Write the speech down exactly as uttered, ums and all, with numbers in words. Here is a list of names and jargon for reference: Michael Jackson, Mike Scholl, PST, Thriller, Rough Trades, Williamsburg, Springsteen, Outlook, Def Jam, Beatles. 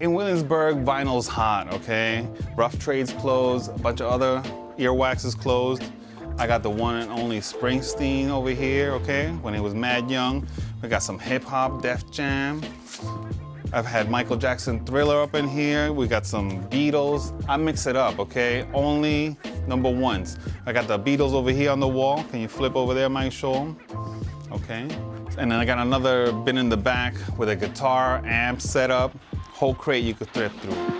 In Williamsburg, vinyl's hot, okay? Rough Trades closed, a bunch of other earwaxes closed. I got the one and only Springsteen over here, okay? When he was mad young. We got some hip hop, Def Jam. I've had Michael Jackson Thriller up in here. We got some Beatles. I mix it up, okay? Only number ones. I got the Beatles over here on the wall. Can you flip over there, Mike Scholl? Okay. And then I got another bin in the back with a guitar, amp setup. Whole crate you could thrift through.